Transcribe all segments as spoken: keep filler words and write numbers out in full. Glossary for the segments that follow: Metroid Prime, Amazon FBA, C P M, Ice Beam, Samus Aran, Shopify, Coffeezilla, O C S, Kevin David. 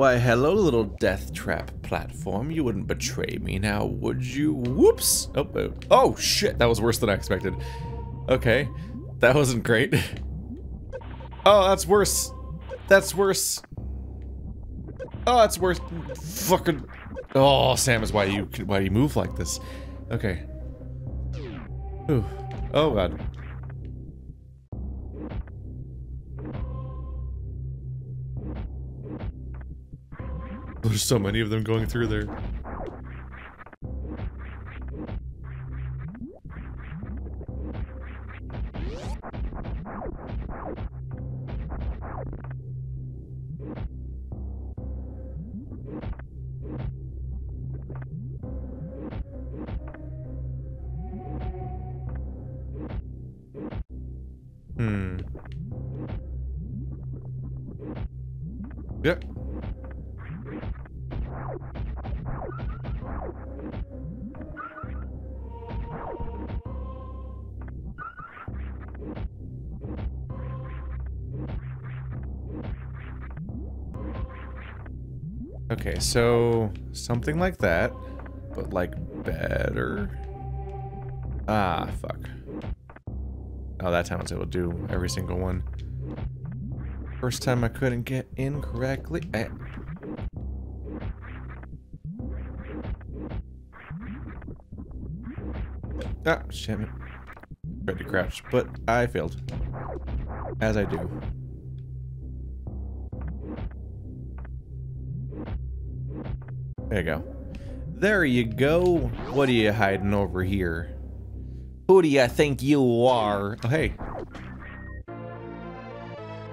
Why, hello, little death trap platform. You wouldn't betray me now, would you? Whoops! Oh, oh, oh shit, that was worse than I expected. Okay, that wasn't great. Oh, that's worse. That's worse. Oh, that's worse. Fucking. Oh, Sam is why you why you move like this. Okay. Ooh. Oh god. There's so many of them going through there. Hmm. Yep. Okay, so something like that, but like better. Ah, fuck. Oh, that time I was able to do every single one. First time I couldn't get in correctly. I ah, shit. Tried to crouch, but I failed. As I do. There you go. There you go. What are you hiding over here? Who do you think you are? Oh, hey.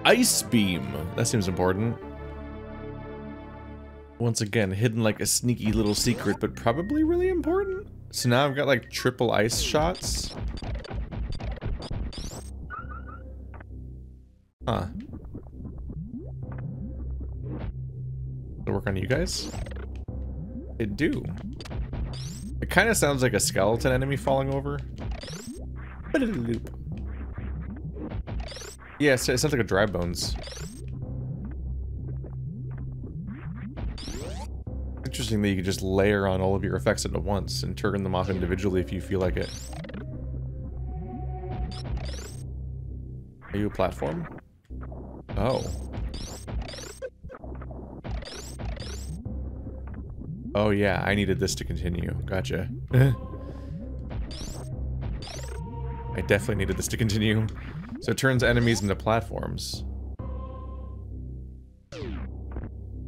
Ice Beam. That seems important. Once again, hidden like a sneaky little secret, but probably really important. So now I've got like triple ice shots. Huh. Does it work on you guys? It do. It kind of sounds like a skeleton enemy falling over. Yeah, it sounds like a dry bones. Interesting that you can just layer on all of your effects at once and turn them off individually if you feel like it. Are you a platform? Oh. Oh yeah, I needed this to continue. Gotcha. I definitely needed this to continue. So it turns enemies into platforms.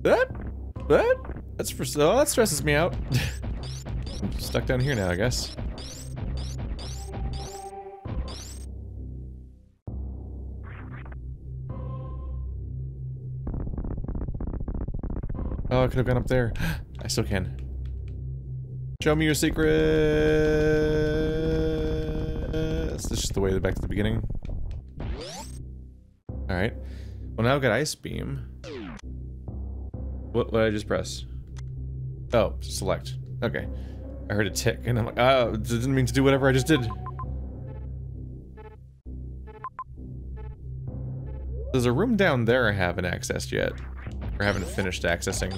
That? That? That's for, oh, that stresses me out. I'm stuck down here now, I guess. Oh, I could have gone up there. I still can. Show me your secret. That's just the way back to the beginning. Alright. Well, now I've got Ice Beam. What, what did I just press? Oh, select. Okay. I heard a tick and I'm like, oh, didn't mean to do whatever I just did. There's a room down there I haven't accessed yet. Or haven't finished accessing.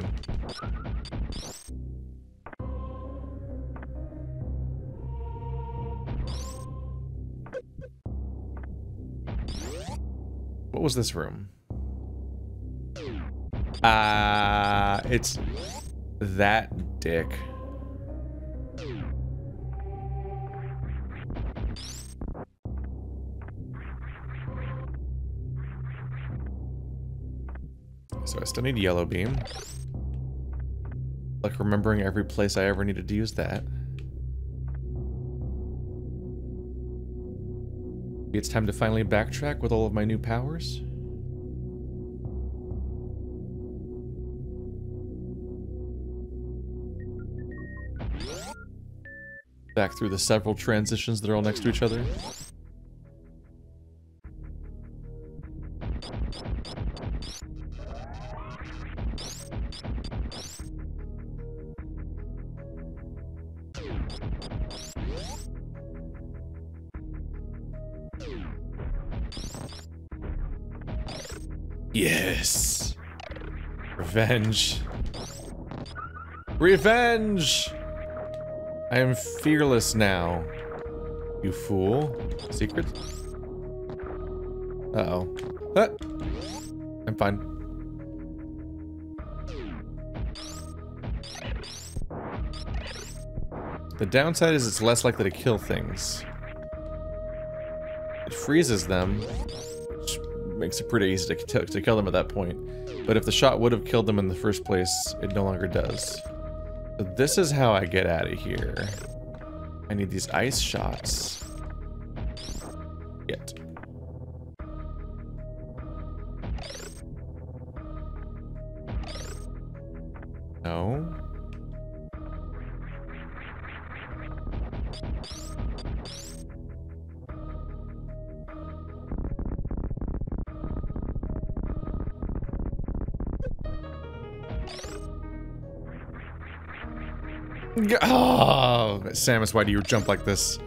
What was this room? Ah, uh, it's that dick. So I still need yellow beam. Like remembering every place I ever needed to use that. It's time to finally backtrack with all of my new powers. Back through the several transitions that are all next to each other. Revenge. Revenge! I am fearless now. You fool. Secret? Uh-oh. Ah! I'm fine. The downside is it's less likely to kill things. It freezes them, which makes it pretty easy to, to kill them at that point. But if the shot would have killed them in the first place, it no longer does. So this is how I get out of here. I need these ice shots. Yet. No. Oh, Samus, why do you jump like this?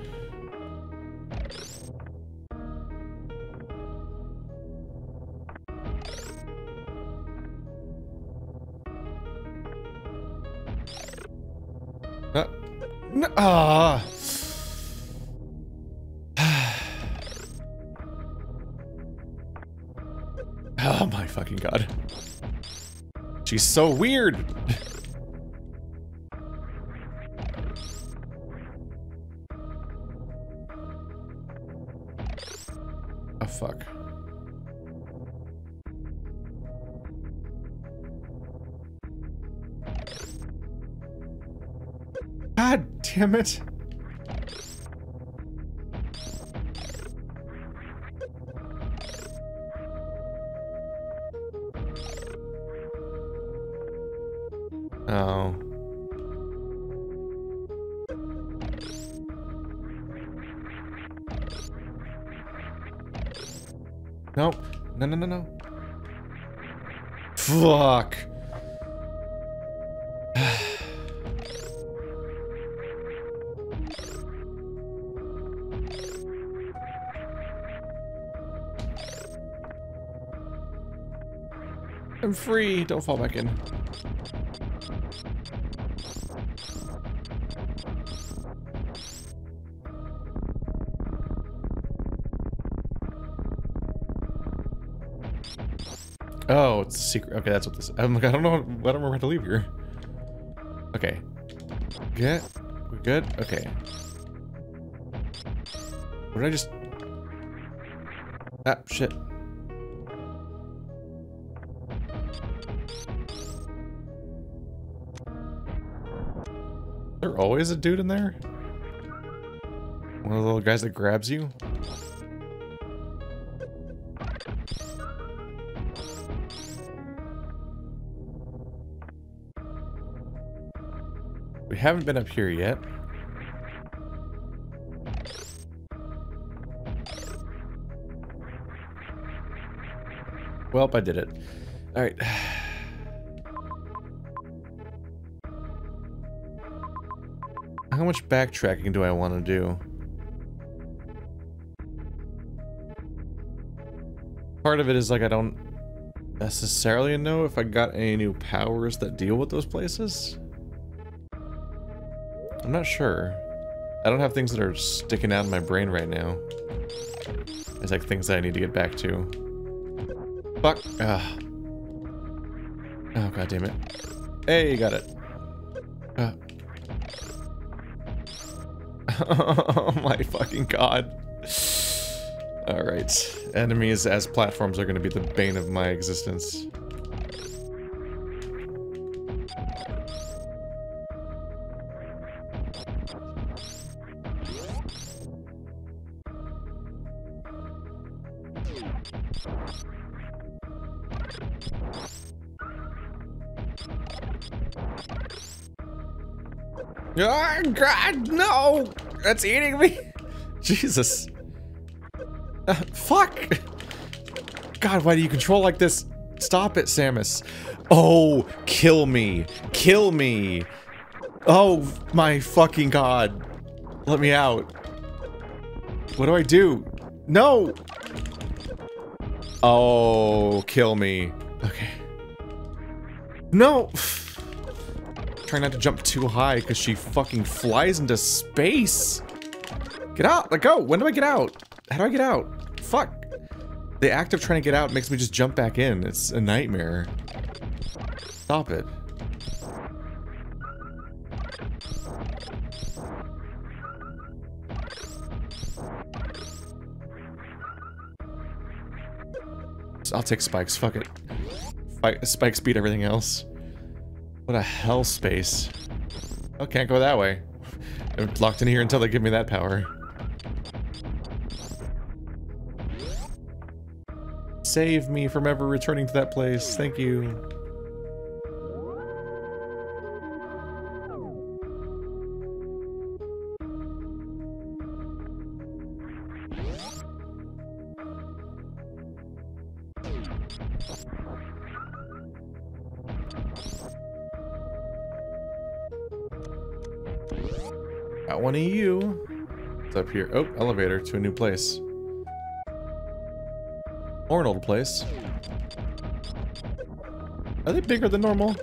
Uh, no, oh. Oh my fucking god. She's so weird. Fuck. God damn it. Oh. Nope. No, no, no, no. Fuck. I'm free. Don't fall back in. Oh, it's a secret. Okay, that's what this is. I'm like, I don't know. I don't remember how to leave here. Okay. Good. We're good? Okay. What did I just... Ah, shit. Is there always a dude in there? One of the little guys that grabs you? We haven't been up here yet. Welp, I did it. All right. How much backtracking do I want to do? Part of it is like I don't necessarily know if I got any new powers that deal with those places. I'm not sure. I don't have things that are sticking out in my brain right now. It's like things that I need to get back to. Fuck. Ugh. Oh, god damn it. Hey, got it. Uh. Oh my fucking god. Alright. Enemies as platforms are going to be the bane of my existence. Oh, God, no! That's eating me! Jesus. Uh, fuck! God, why do you control like this? Stop it, Samus. Oh, kill me. Kill me. Oh, my fucking God. Let me out. What do I do? No! Oh, kill me. Okay. No! Try not to jump too high because she fucking flies into space. Get out! Let go! When do I get out? How do I get out? Fuck! The act of trying to get out makes me just jump back in. It's a nightmare. Stop it. I'll take spikes, fuck it. Spike, spikes beat everything else. What a hell space. Oh, can't go that way. I'm locked in here until they give me that power. Save me from ever returning to that place, thank you. Got one of you. It's up here. Oh, elevator to a new place. Or an old place. Are they bigger than normal?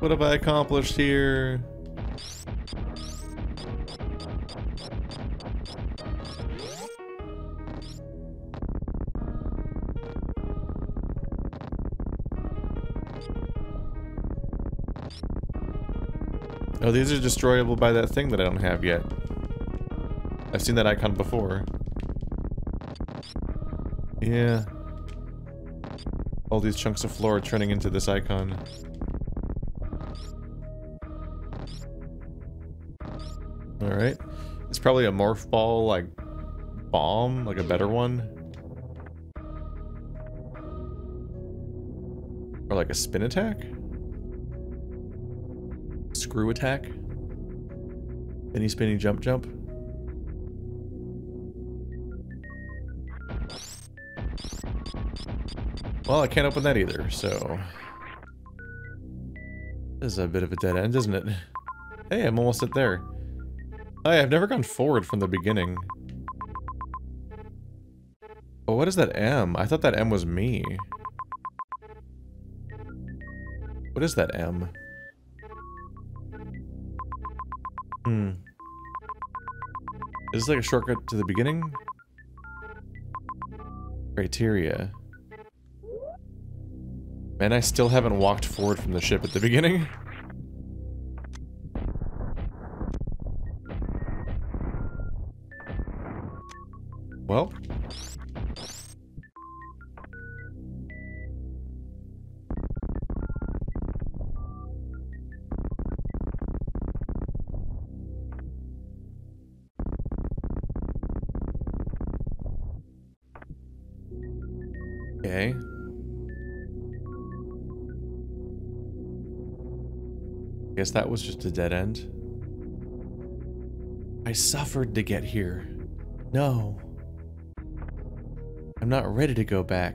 What have I accomplished here? Oh, these are destroyable by that thing that I don't have yet. I've seen that icon before. Yeah. All these chunks of floor are turning into this icon. Alright. It's probably a morph ball, like, bomb, like a better one. Or like a spin attack? Screw attack? Spinny, spinny, jump, jump. Well, I can't open that either, so... This is a bit of a dead end, isn't it? Hey, I'm almost at there. Hey, I've never gone forward from the beginning. But what is that M? I thought that M was me. What is that M? Hmm. Is this like a shortcut to the beginning? Criteria. Man, I still haven't walked forward from the ship at the beginning. Well, okay. Guess that was just a dead end. I suffered to get here. No. I'm not ready to go back.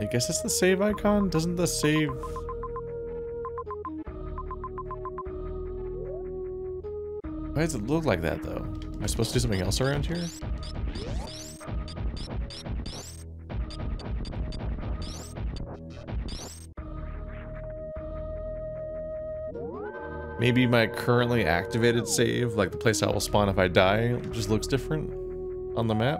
I guess it's the save icon? Doesn't the save... Why does it look like that, though? Am I supposed to do something else around here? Maybe my currently activated save, like the place I will spawn if I die, just looks different on the map.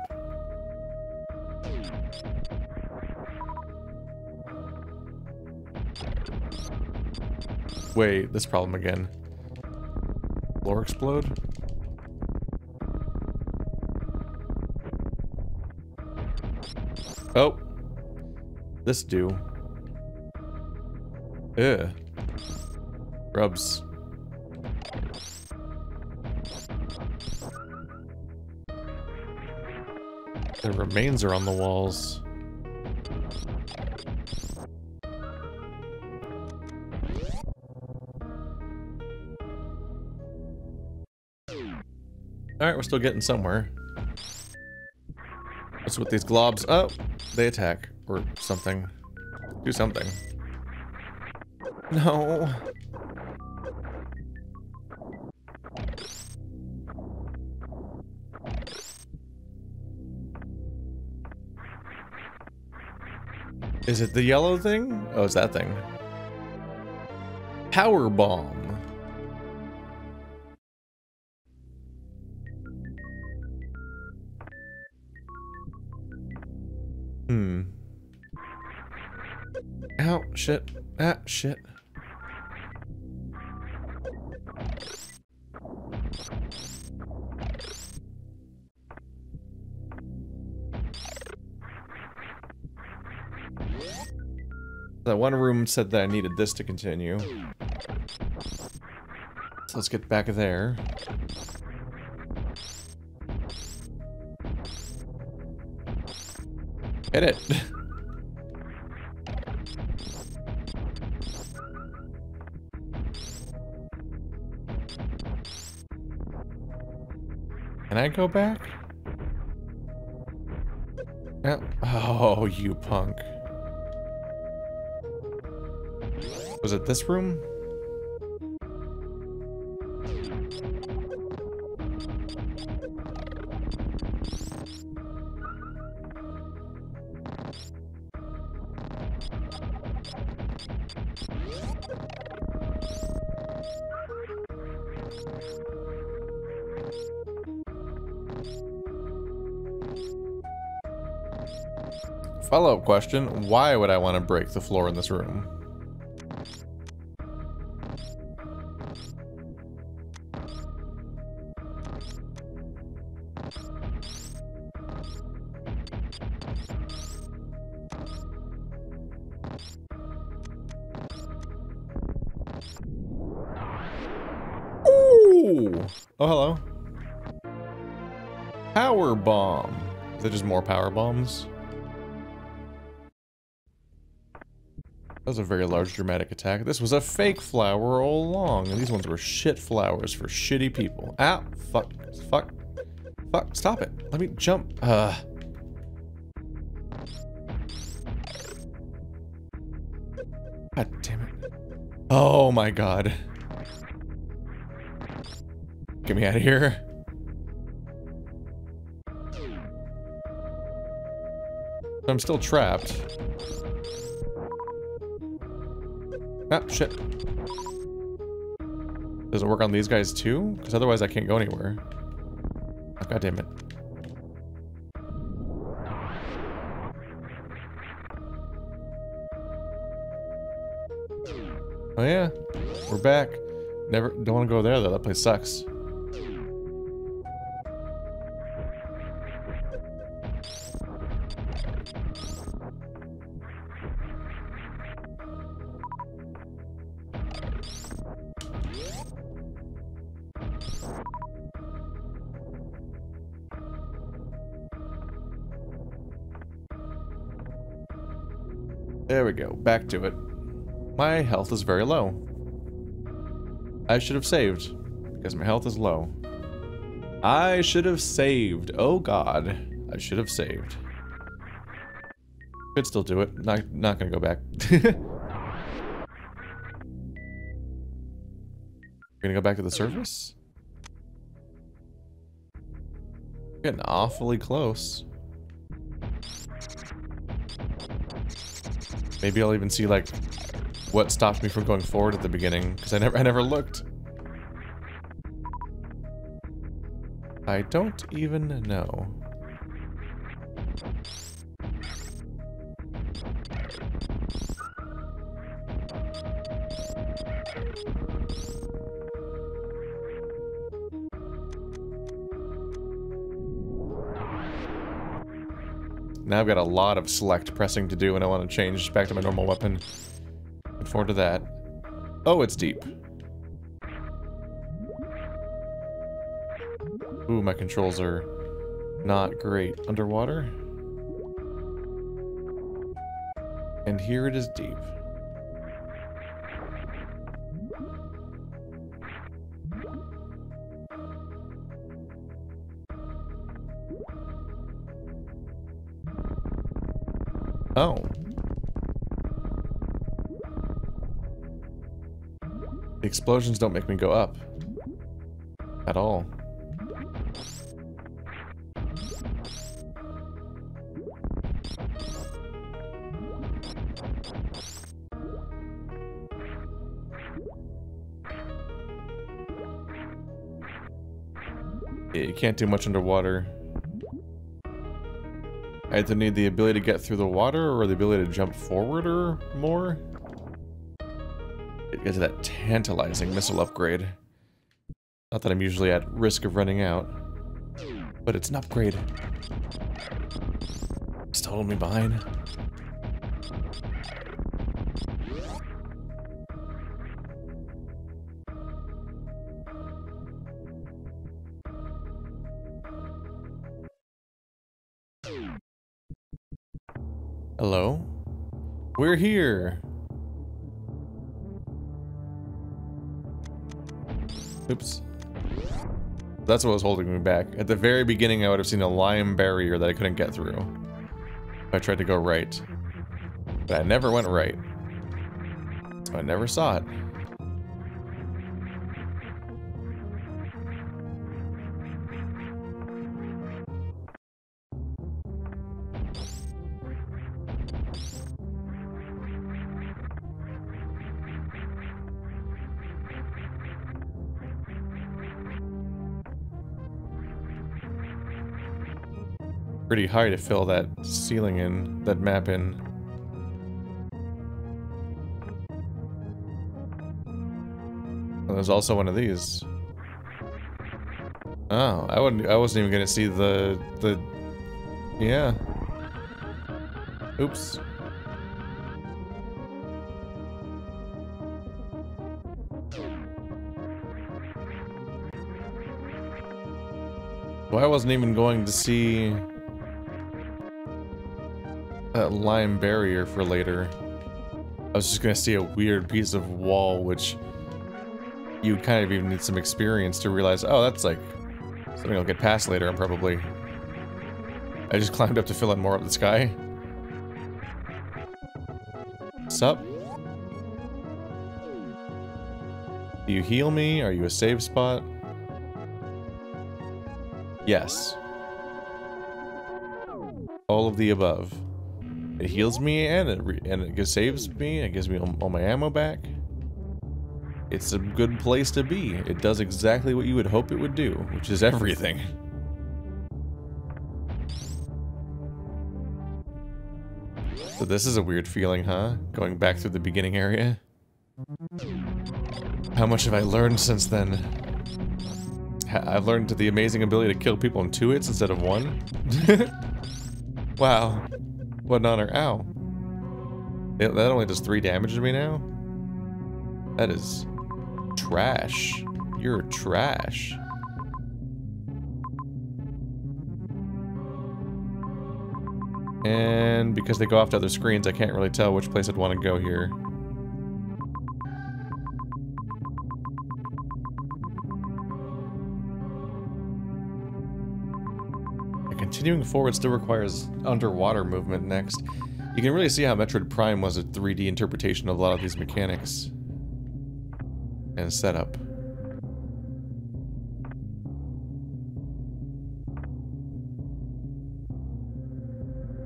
Wait, this problem again. Floor explode? Oh. This do. Ugh. Rubs. Their remains are on the walls. Alright, we're still getting somewhere. What's with these globs? Oh, they attack. Or something. Do something. No. Is it the yellow thing? Oh, it's that thing. Power bomb. Hmm. Ow, shit. Ah, shit. That one room said that I needed this to continue. So let's get back there. Hit it. Can I go back? Oh, oh, you punk. Was it this room? Follow-up question, why would I want to break the floor in this room? Ooh! Oh, hello. Power bomb. Is it just more power bombs? That was a very large dramatic attack. This was a fake flower all along, and these ones were shit flowers for shitty people. Ow! Fuck. Fuck. Fuck. Stop it. Let me jump. Uh. God damn it. Oh my god. Get me out of here. I'm still trapped. Ah, shit. Does it work on these guys too? Because otherwise I can't go anywhere. Oh, God damn it. Oh yeah, we're back. Never, don't want to go there though, that place sucks. There we go, back to it. My health is very low. I should have saved, because my health is low. I should have saved, oh god. I should have saved. Could still do it, not, not gonna go back. We're gonna go back to the surface? Getting awfully close. Maybe I'll even see, like, what stopped me from going forward at the beginning, because I never, I never looked. I don't even know. Now I've got a lot of select pressing to do, and I want to change back to my normal weapon. Look forward to that. Oh, it's deep. Ooh, my controls are Not great. Underwater? And here it is deep. Oh. The explosions don't make me go up. At all. You can't do much underwater. I either need the ability to get through the water or the ability to jump forward or more. Get to that tantalizing missile upgrade. Not that I'm usually at risk of running out, but it's an upgrade. It's holding me behind. Hello? We're here! Oops. That's what was holding me back. At the very beginning, I would have seen a lime barrier that I couldn't get through. I tried to go right. But I never went right. So I never saw it. Pretty high to fill that ceiling in, that map in. And there's also one of these. Oh, I wouldn't. I wasn't even gonna see the the. Yeah. Oops. Well, I wasn't even going to see that lime barrier for later. I was just gonna see a weird piece of wall, which you kind of even need some experience to realize, oh, that's like something I'll get past later, and probably I just climbed up to fill in more of the sky. What's up? Do you heal me? Are you a save spot? Yes. All of the above. It heals me, and it re and it saves me, and it gives me all my ammo back. It's a good place to be. It does exactly what you would hope it would do, which is everything. So this is a weird feeling, huh? Going back through the beginning area. How much have I learned since then? I've learned the amazing ability to kill people in two hits instead of one. Wow. What an honor. Ow. It, that only does three damage to me now? That is trash. You're trash. And because they go off to other screens, I can't really tell which place I'd want to go here. Continuing forward still requires underwater movement next. You can really see how Metroid Prime was a three D interpretation of a lot of these mechanics and setup.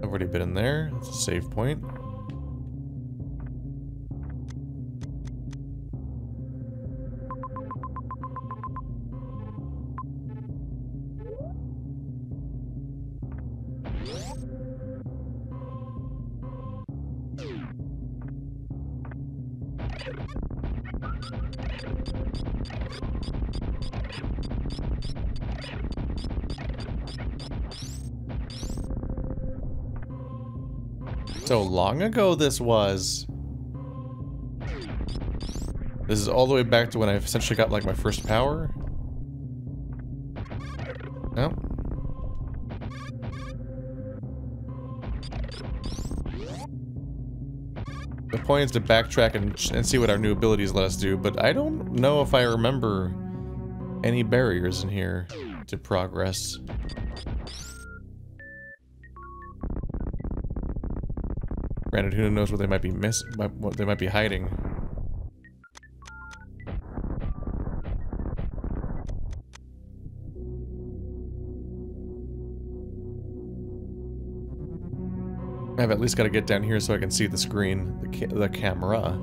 I've already been in there. That's a save point. So long ago this was. This is all the way back to when I essentially got like my first power. No. The point is to backtrack and, and see what our new abilities let us do, but I don't know if I remember any barriers in here to progress. Granted, who knows what they might be miss, what they might be hiding. I've at least got to get down here so I can see the screen, the, ca the camera.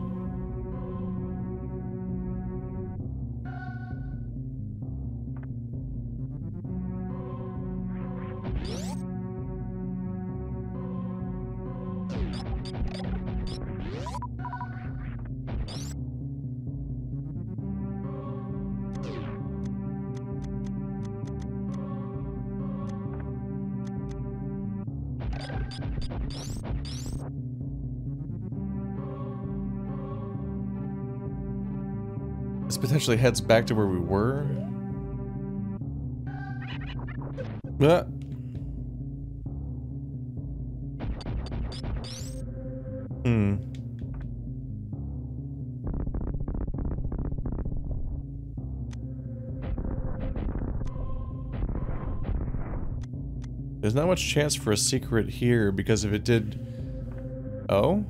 This potentially heads back to where we were. Ah. Hmm. There's not much chance for a secret here because if it did... Oh?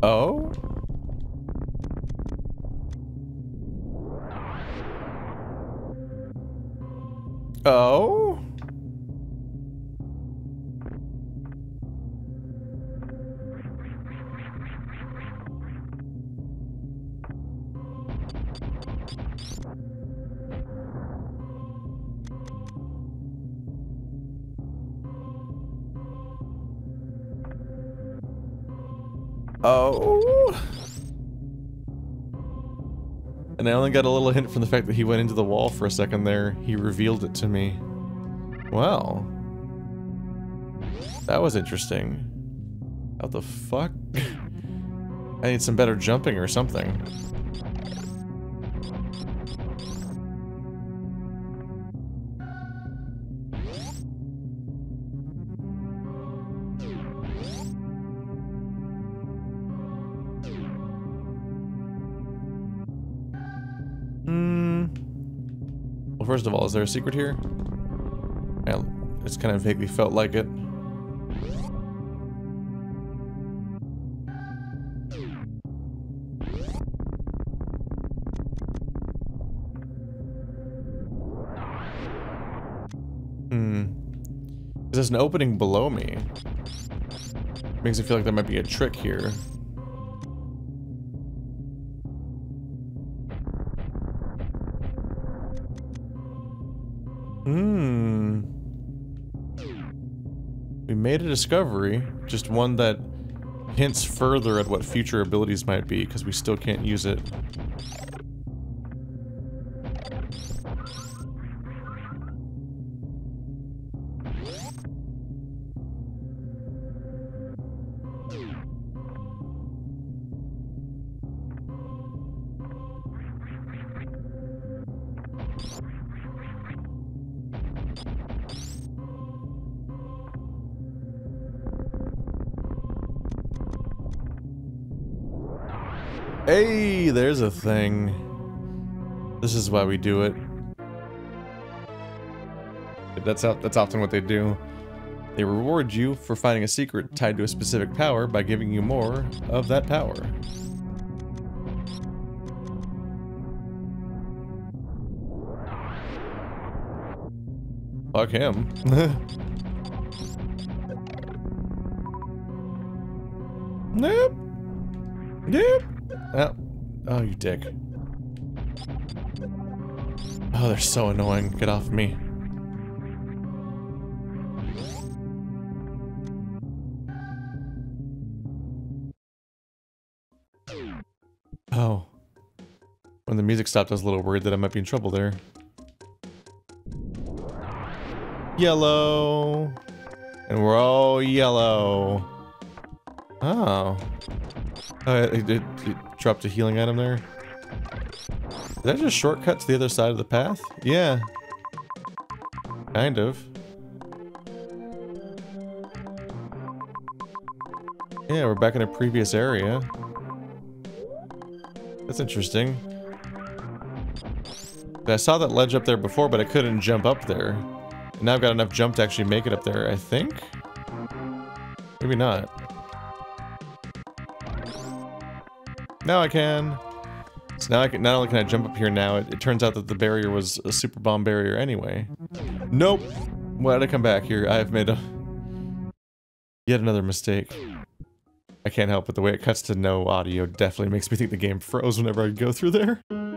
Oh? Oh? Oh. And I only got a little hint from the fact that he went into the wall for a second there. He revealed it to me. Wow. That was interesting. How the fuck? I need some better jumping or something. First of all, is there a secret here? Yeah, it's kind of vaguely felt like it. Hmm. There's an opening below me. Makes me feel like there might be a trick here. Hmm. We made a discovery, just one that hints further at what future abilities might be, because we still can't use it. Hey, there's a thing. This is why we do it. That's how, that's often what they do. They reward you for finding a secret tied to a specific power by giving you more of that power. Fuck him. Nope. Nope. Oh. Oh, you dick. Oh, they're so annoying. Get off me. Oh. When the music stopped, I was a little worried that I might be in trouble there. Yellow. And we're all yellow. Oh. Uh, it, it, it dropped a healing item there. Did I just shortcut to the other side of the path? Yeah. Kind of. Yeah, we're back in a previous area. That's interesting. I saw that ledge up there before, but I couldn't jump up there. And now I've got enough jump to actually make it up there, I think? Maybe not. Now I can! So now I can, not only can I jump up here now, it, it turns out that the barrier was a super bomb barrier anyway. Nope! Why did I come back here? I have made a... yet another mistake. I can't help it. The way it cuts to no audio definitely makes me think the game froze whenever I go through there.